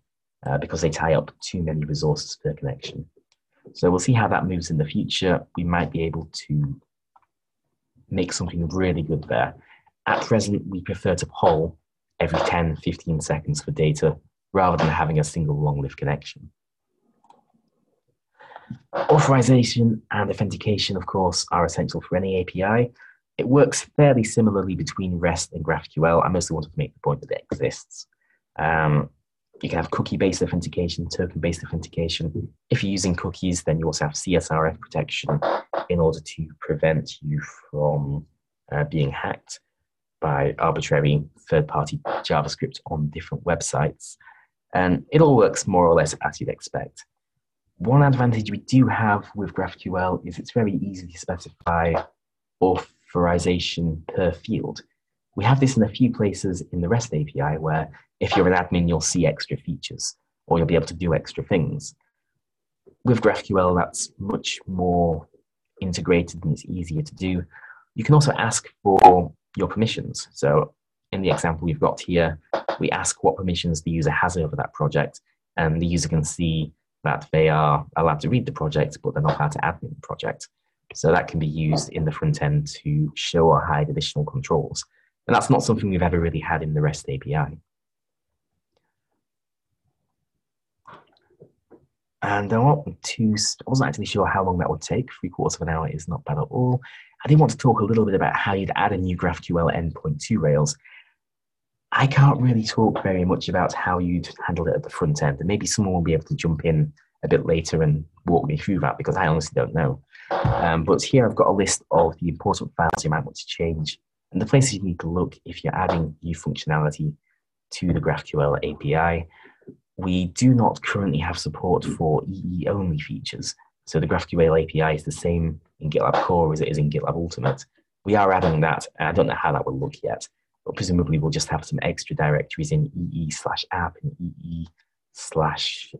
uh, because they tie up too many resources per connection. So we'll see how that moves in the future. We might be able to make something really good there. At present, we prefer to poll every ten, fifteen seconds for data rather than having a single long-lived connection. Authorization and authentication, of course, are essential for any A P I. It works fairly similarly between REST and GraphQL. I mostly wanted to make the point that it exists. Um, you can have cookie-based authentication, token-based authentication. If you're using cookies, then you also have C S R F protection in order to prevent you from uh, being hacked by arbitrary third-party JavaScript on different websites. And it all works more or less as you'd expect. One advantage we do have with GraphQL is it's very easy to specify authorization per field. We have this in a few places in the REST A P I where if you're an admin, you'll see extra features or you'll be able to do extra things. With GraphQL, that's much more integrated and it's easier to do. You can also ask for your permissions. So in the example we've got here, we ask what permissions the user has over that project, and the user can see that they are allowed to read the project, but they're not allowed to admin the project. So that can be used in the front end to show or hide additional controls. And that's not something we've ever really had in the REST A P I. And I wasn't too, I wasn't actually sure how long that would take. Three quarters of an hour is not bad at all. I did want to talk a little bit about how you'd add a new GraphQL endpoint to Rails. I can't really talk very much about how you'd handle it at the front end. And maybe someone will be able to jump in a bit later and walk me through that, because I honestly don't know. Um, but here I've got a list of the important files you might want to change and the places you need to look if you're adding new functionality to the GraphQL A P I. We do not currently have support for E E-only features. So the GraphQL A P I is the same in GitLab Core as it is in GitLab Ultimate. We are adding that. I don't know how that will look yet, but presumably we'll just have some extra directories in E E slash app and E E slash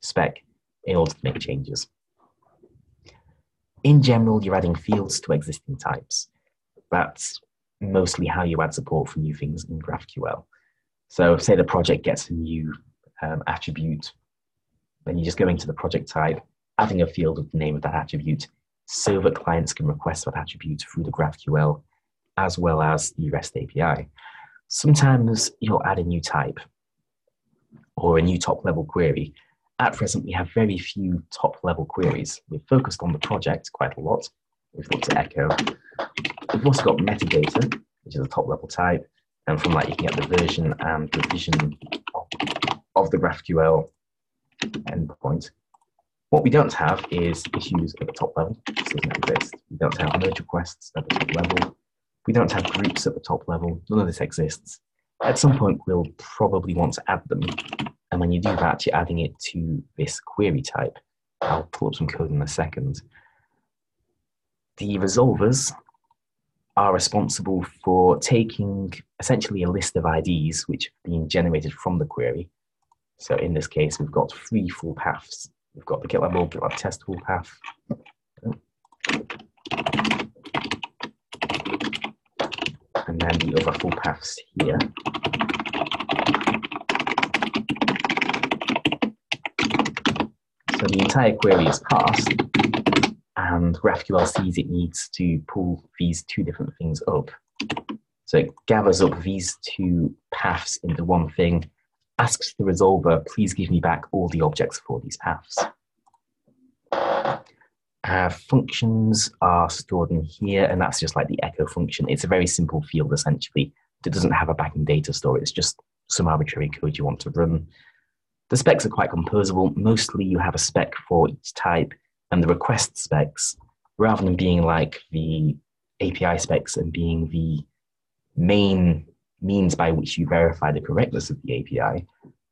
spec in order to make changes. In general, you're adding fields to existing types. That's mostly how you add support for new things in GraphQL. So say the project gets a new um, attribute, then you just go into the project type, adding a field with the name of that attribute so that clients can request that attribute through the GraphQL as well as the REST A P I. Sometimes you'll add a new type or a new top-level query. At present, we have very few top-level queries. We've focused on the project quite a lot. We've looked at Echo. We've also got metadata, which is a top-level type. And from that, you can get the version and revision of the GraphQL endpoint. What we don't have is issues at the top level. This doesn't exist. We don't have merge requests at the top level. We don't have groups at the top level. None of this exists. At some point, we'll probably want to add them. And when you do that, you're adding it to this query type. I'll pull up some code in a second. The resolvers are responsible for taking essentially a list of I Ds which have been generated from the query. So in this case, we've got three full paths. We've got the GitLab old, GitLab test full path. And then the other full paths here. So the entire query is passed, and GraphQL sees it needs to pull these two different things up. So it gathers up these two paths into one thing, asks the resolver, please give me back all the objects for these paths. Our functions are stored in here, and that's just like the echo function. It's a very simple field, essentially, that doesn't have a backend data store. It's just some arbitrary code you want to run. The specs are quite composable. Mostly, you have a spec for each type, and the request specs, rather than being like the A P I specs and being the main means by which you verify the correctness of the A P I,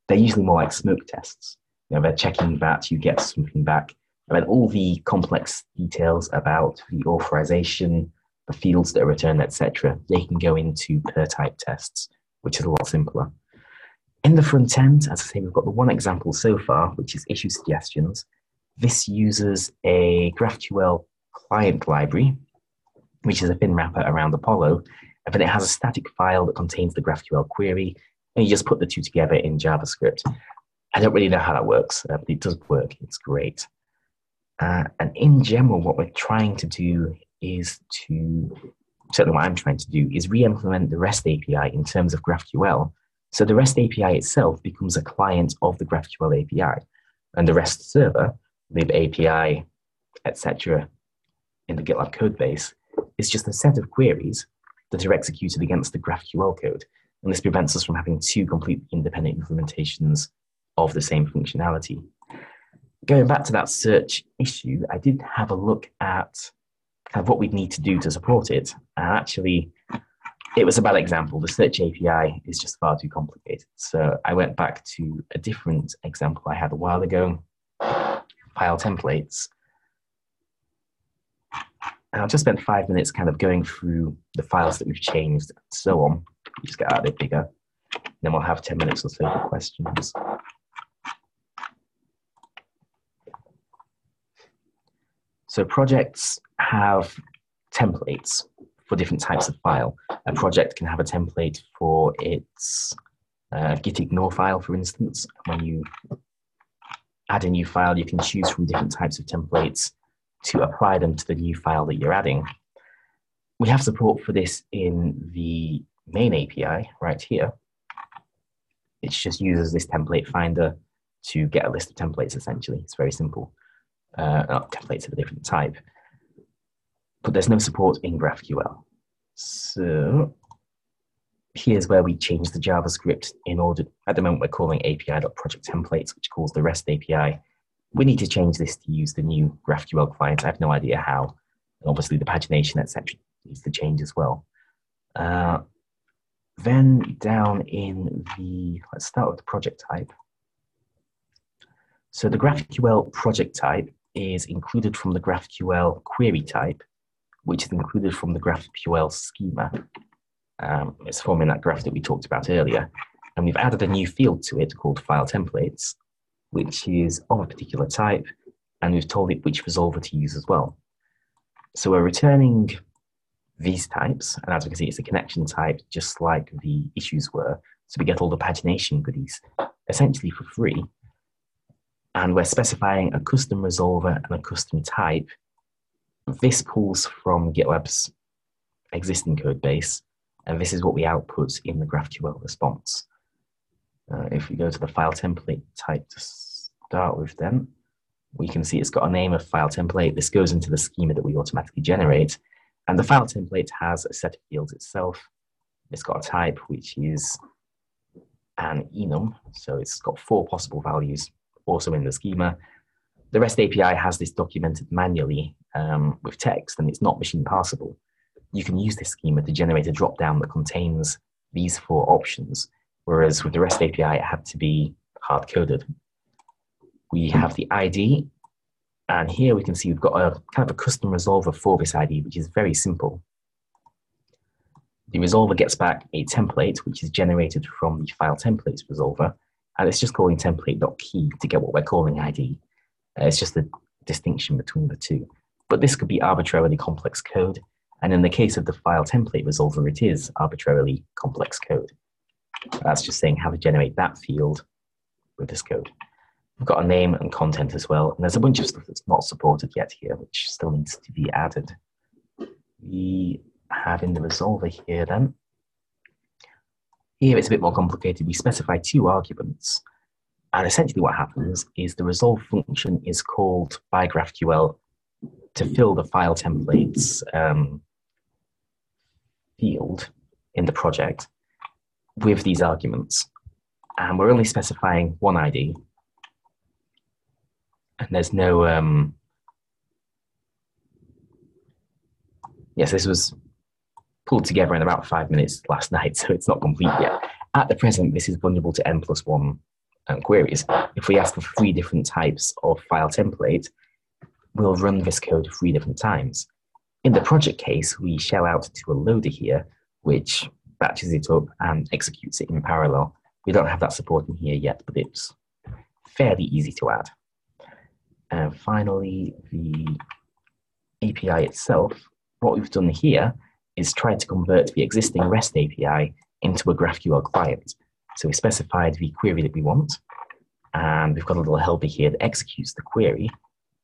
they're usually more like smoke tests. You know, they're checking that you get something back. And then all the complex details about the authorization, the fields that are returned, et cetera, they can go into per type tests, which is a lot simpler. In the front end, as I say, we've got the one example so far, which is issue suggestions. This uses a GraphQL client library, which is a thin wrapper around Apollo, and then it has a static file that contains the GraphQL query, and you just put the two together in JavaScript. I don't really know how that works, but it does work. It's great. Uh, and in general, what we're trying to do is to, certainly what I'm trying to do, is re-implement the REST A P I in terms of GraphQL. So the REST A P I itself becomes a client of the GraphQL A P I, and the REST server, lib A P I, et cetera, in the GitLab code base, is just a set of queries that are executed against the GraphQL code. And this prevents us from having two completely independent implementations of the same functionality. Going back to that search issue, I did have a look at kind of what we'd need to do to support it. And actually, it was a bad example. The search A P I is just far too complicated. So I went back to a different example I had a while ago. File templates. And I've just spent five minutes kind of going through the files that we've changed and so on. We'll just get out a bit bigger. And then we'll have ten minutes or so for questions. So projects have templates for different types of file. A project can have a template for its uh, gitignore file, for instance. When you add a new file, you can choose from different types of templates to apply them to the new file that you're adding. we have support for this in the main A P I right here. It just uses this template finder to get a list of templates, essentially. It's very simple. Uh, oh, templates of a different type. But there's no support in GraphQL. So here's where we change the JavaScript in order. At the moment, we're calling A P I dot project templates, which calls the REST A P I. We need to change this to use the new GraphQL client. I have no idea how. And obviously, the pagination, et cetera, needs to change as well. Uh, then down in the, let's start with the project type. So the GraphQL project type is included from the GraphQL query type, which is included from the GraphQL schema. Um, it's forming that graph that we talked about earlier. And we've added a new field to it called file templates, which is of a particular type. And we've told it which resolver to use as well. So we're returning these types. And as we can see, it's a connection type, just like the issues were. So we get all the pagination goodies essentially for free. And we're specifying a custom resolver and a custom type. This pulls from GitLab's existing code base. And this is what we output in the GraphQL response. Uh, if we go to the file template type to start with, then we can see it's got a name of file template. This goes into the schema that we automatically generate. And the file template has a set of fields itself. It's got a type, which is an enum. So it's got four possible values also in the schema. The REST A P I has this documented manually um, with text, and it's not machine parsable. You can use this schema to generate a dropdown that contains these four options, whereas with the REST A P I, it had to be hard-coded. We have the I D, and here we can see we've got a kind of a custom resolver for this I D, which is very simple. The resolver gets back a template, which is generated from the file templates resolver, and it's just calling template.key to get what we're calling I D. Uh, it's just the distinction between the two. But this could be arbitrarily complex code. And in the case of the file template resolver, it is arbitrarily complex code. That's just saying how to generate that field with this code. We've got a name and content as well. And there's a bunch of stuff that's not supported yet here, which still needs to be added. We have in the resolver here then. Here it's a bit more complicated. We specify two arguments. And essentially what happens is the resolve function is called by GraphQL to fill the file templates um, field in the project with these arguments. And we're only specifying one I D. And there's no, um, yes, this was pulled together in about five minutes last night, so it's not complete yet. At the present, this is vulnerable to N plus one um, queries. If we ask for three different types of file template, we'll run this code three different times. In the project case, we shell out to a loader here, which batches it up and executes it in parallel. We don't have that support in here yet, but it's fairly easy to add. And finally, the A P I itself. What we've done here is tried to convert the existing REST A P I into a GraphQL client. So we specified the query that we want, and we've got a little helper here that executes the query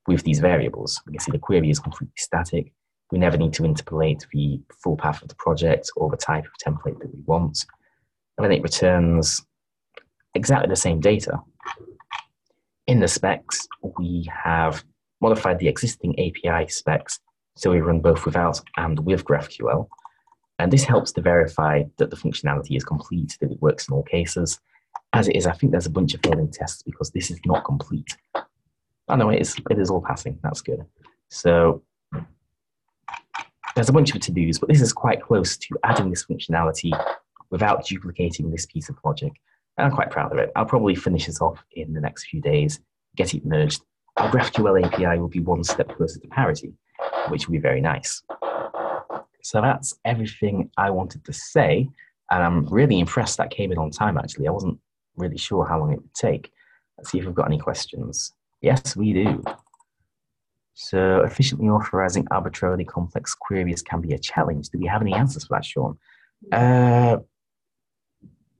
with these variables. We can see the query is completely static. We never need to interpolate the full path of the project or the type of template that we want. And then it returns exactly the same data. In the specs, we have modified the existing A P I specs, so we run both without and with GraphQL. And this helps to verify that the functionality is complete, that it works in all cases. As it is, I think there's a bunch of failing tests because this is not complete. Oh no, it is, it is all passing, that's good. So there's a bunch of to-dos, but this is quite close to adding this functionality without duplicating this piece of logic. And I'm quite proud of it. I'll probably finish this off in the next few days, get it merged. Our GraphQL A P I will be one step closer to parity, which will be very nice. So that's everything I wanted to say. And I'm really impressed that came in on time, actually. I wasn't really sure how long it would take. Let's see if we've got any questions. Yes, we do. So efficiently authorizing arbitrarily complex queries can be a challenge. Do we have any answers for that, Sean? Uh,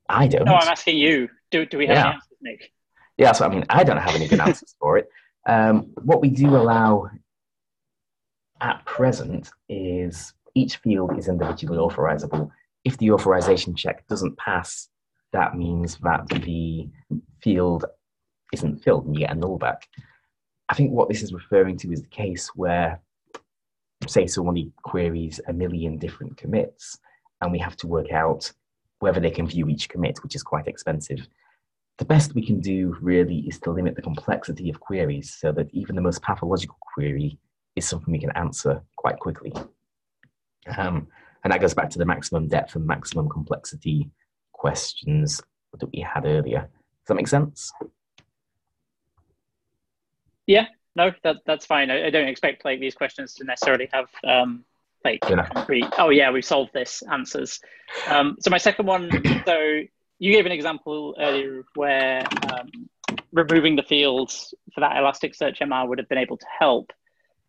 I don't. No, I'm asking you. Do, do we have yeah. any answers, Nick? Yeah, so I mean, I don't have any good answers for it. Um, what we do allow at present is each field is individually authorizable. If the authorization check doesn't pass, that means that the field isn't filled and you get a nullback. I think what this is referring to is the case where, say, somebody queries a million different commits and we have to work out whether they can view each commit, which is quite expensive. The best we can do really is to limit the complexity of queries so that even the most pathological query is something we can answer quite quickly. Um, and that goes back to the maximum depth and maximum complexity questions that we had earlier. Does that make sense? Yeah, no, that, that's fine. I, I don't expect like these questions to necessarily have um, like concrete, oh yeah, we've solved this answers. Um, so my second one, so you gave an example earlier where um, removing the fields for that Elasticsearch M R would have been able to help.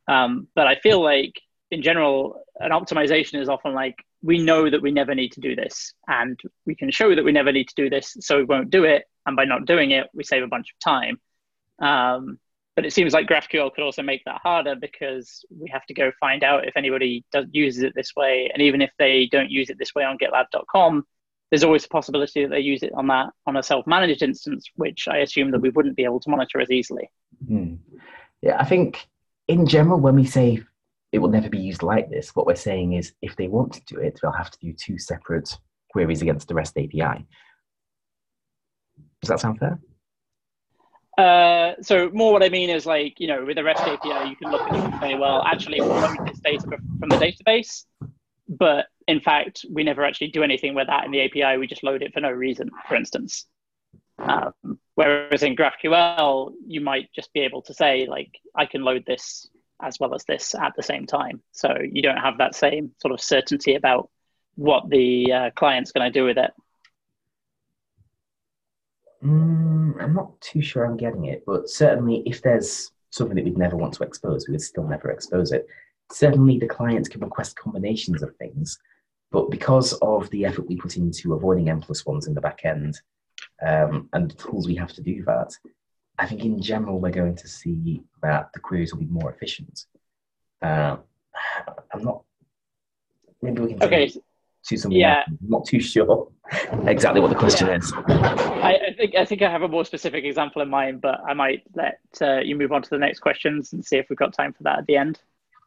Um, but I feel like in general, an optimization is often like, we know that we never need to do this and we can show that we never need to do this, so we won't do it. And by not doing it, we save a bunch of time. Um, But it seems like GraphQL could also make that harder because we have to go find out if anybody does, uses it this way. And even if they don't use it this way on GitLab dot com, there's always a possibility that they use it on that on a self-managed instance, which I assume that we wouldn't be able to monitor as easily. Mm. Yeah, I think in general, when we say it will never be used like this, what we're saying is if they want to do it, they'll have to do two separate queries against the REST A P I. Does that sound fair? Uh, so more what I mean is like, you know, with the REST A P I, you can look at it and say, well, actually, we'll load this data from the database. But in fact, we never actually do anything with that in the A P I. We just load it for no reason, for instance. Um, whereas in GraphQL, you might just be able to say, like, I can load this as well as this at the same time. So you don't have that same sort of certainty about what the uh, client's going to do with it. Mm, I'm not too sure I'm getting it, but certainly if there's something that we'd never want to expose, we would still never expose it. Certainly the client can request combinations of things, but because of the effort we put into avoiding N plus ones in the back end um, and the tools we have to do that, I think in general we're going to see that the queries will be more efficient. Uh, I'm not... Maybe we can... Okay. To something, yeah. I'm not too sure exactly what the question yeah. is. I, I think I think I have a more specific example in mind, but I might let uh, you move on to the next questions and see if we've got time for that at the end.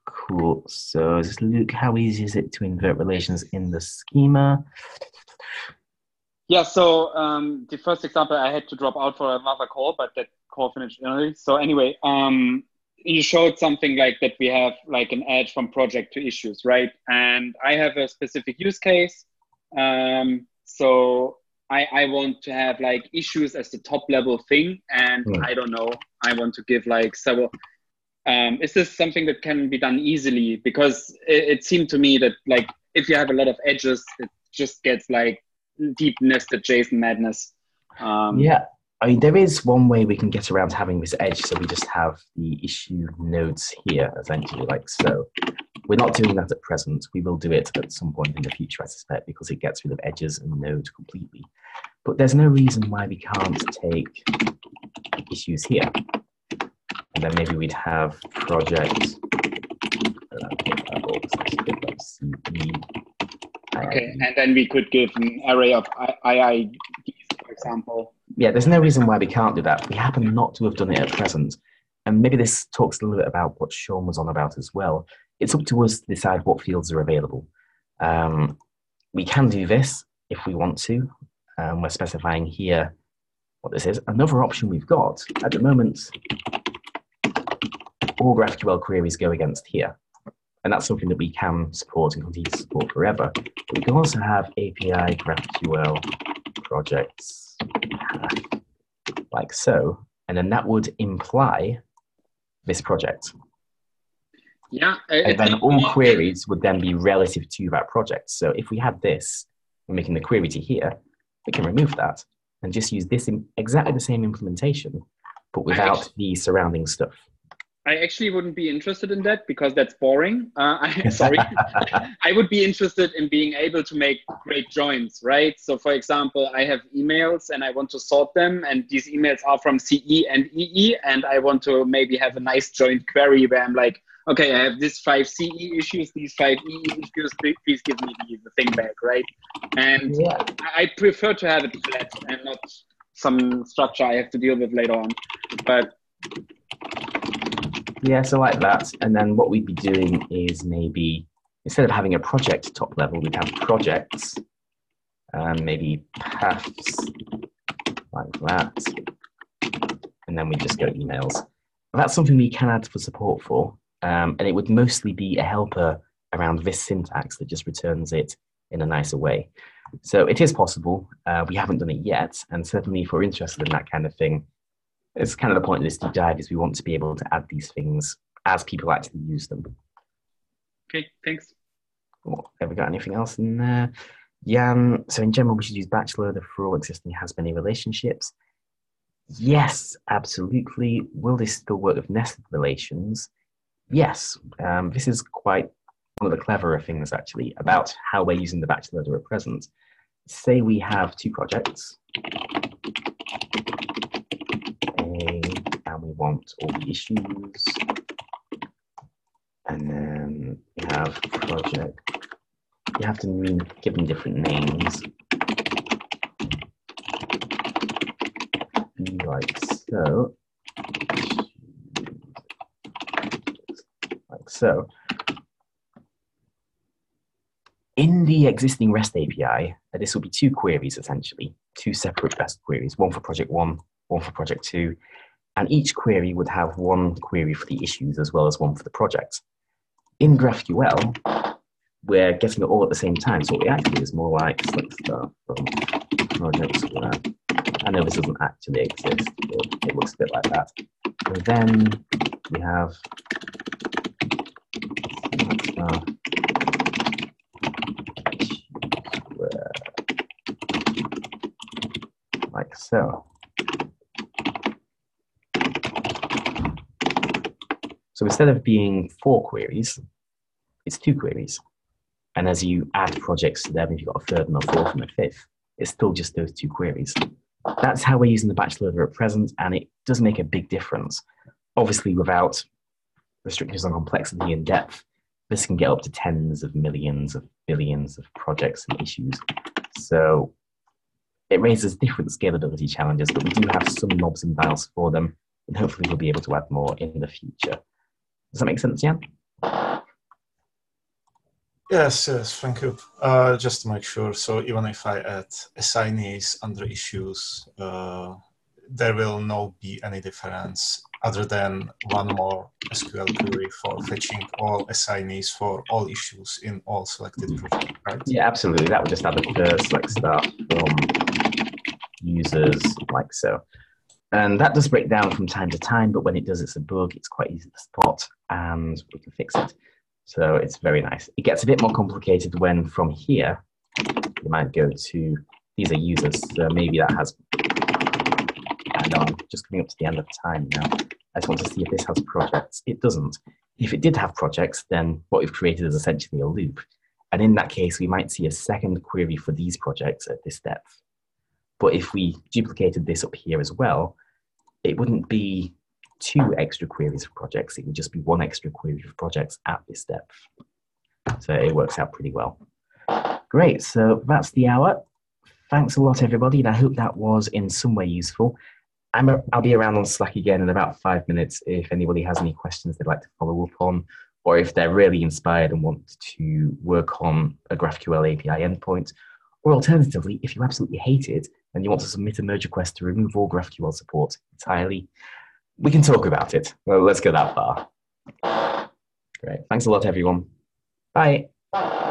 Cool. So, Luke, how easy is it to invert relations in the schema? Yeah. So um, the first example, I had to drop out for another call, but that call finished early. So anyway, um, you showed something like that we have like an edge from project to issues, right? And I have a specific use case. Um, so I, I want to have like issues as the top level thing. And yeah. I don't know, I want to give like several, um, is this something that can be done easily? Because it, it seemed to me that like, if you have a lot of edges, it just gets like deep nested JSON madness. Um, yeah. I mean, there is one way we can get around having this edge, so we just have the issue nodes here, essentially, like so. We're not doing that at present. We will do it at some point in the future, I suspect, because it gets rid of edges and nodes completely. But there's no reason why we can't take issues here. And then maybe we'd have project. Okay, and then we could give an array of I I Ds, for example. Yeah, there's no reason why we can't do that. We happen not to have done it at present. And maybe this talks a little bit about what Sean was on about as well. It's up to us to decide what fields are available. Um, we can do this if we want to. Um, we're specifying here what this is. Another option we've got at the moment, all GraphQL queries go against here. And that's something that we can support and continue to support forever. But we can also have A P I GraphQL projects. Like so, and then that would imply this project. Yeah. And then all queries would then be relative to that project. So if we had this, we're making the query to here, we can remove that and just use this in exactly the same implementation, but without the surrounding stuff. I actually wouldn't be interested in that because that's boring. Uh, I, sorry. I would be interested in being able to make great joins, right? So for example, I have emails and I want to sort them, and these emails are from C E and E E, and I want to maybe have a nice joint query where I'm like, okay, I have these five C E issues, these five E E issues, please give me the thing back, right? And yeah. I prefer to have it flat and not some structure I have to deal with later on, but yeah, so like that. And then what we'd be doing is maybe, instead of having a project top level, we'd have projects, um, maybe paths like that. And then we just go emails. And that's something we can add for support for. Um, and it would mostly be a helper around this syntax that just returns it in a nicer way. So it is possible. Uh, we haven't done it yet. And certainly if we're interested in that kind of thing, it's kind of the point of this deep dive is we want to be able to add these things as people actually use them. Okay, thanks. Cool. Have we got anything else in there? Yeah, um, so in general, we should use Batch Loader for all existing has-many relationships. Yes, absolutely. Will this still work with nested relations? Yes, um, this is quite one of the cleverer things actually about how we're using the Batch Loader at present. Say we have two projects. And we want all the issues, and then we have project. You have to mean, give them different names, be like so, like so. In the existing REST A P I, this will be two queries essentially, two separate REST queries, one for project one, one for project two, and each query would have one query for the issues as well as one for the project. In GraphQL, we're getting it all at the same time, so what we actually do is more like, let's start from project square. I know this doesn't actually exist, but it looks a bit like that. And then we have like so. So instead of being four queries, it's two queries. And as you add projects to them, if you've got a third and a fourth and a fifth, it's still just those two queries. That's how we're using the Batch Loader at present, and it does make a big difference. Obviously, without restrictions on complexity and depth, this can get up to tens of millions of billions of projects and issues. So it raises different scalability challenges, but we do have some knobs and dials for them, and hopefully we'll be able to add more in the future. Does that make sense, Jan? Yes, yes, thank you. Uh, just to make sure, so even if I add assignees under issues, uh, there will not be any difference other than one more S Q L query for fetching all assignees for all issues in all selected projects, right? Yeah, absolutely. That would just add the first like start from users, like so. And that does break down from time to time, but when it does, it's a bug. It's quite easy to spot, and we can fix it. So it's very nice. It gets a bit more complicated when, from here, you might go to, these are users, so maybe that has, I know I'm just coming up to the end of time now. I just want to see if this has projects. It doesn't. If it did have projects, then what we've created is essentially a loop. And in that case, we might see a second query for these projects at this depth. But if we duplicated this up here as well, it wouldn't be two extra queries for projects. It would just be one extra query for projects at this depth. So it works out pretty well. Great, so that's the hour. Thanks a lot, everybody, and I hope that was in some way useful. I'm a, I'll be around on Slack again in about five minutes if anybody has any questions they'd like to follow up on, or if they're really inspired and want to work on a GraphQL A P I endpoint, or alternatively, if you absolutely hate it and you want to submit a merge request to remove all GraphQL support entirely, we can talk about it. Well, let's go that far. Great. Thanks a lot, everyone. Bye. Bye.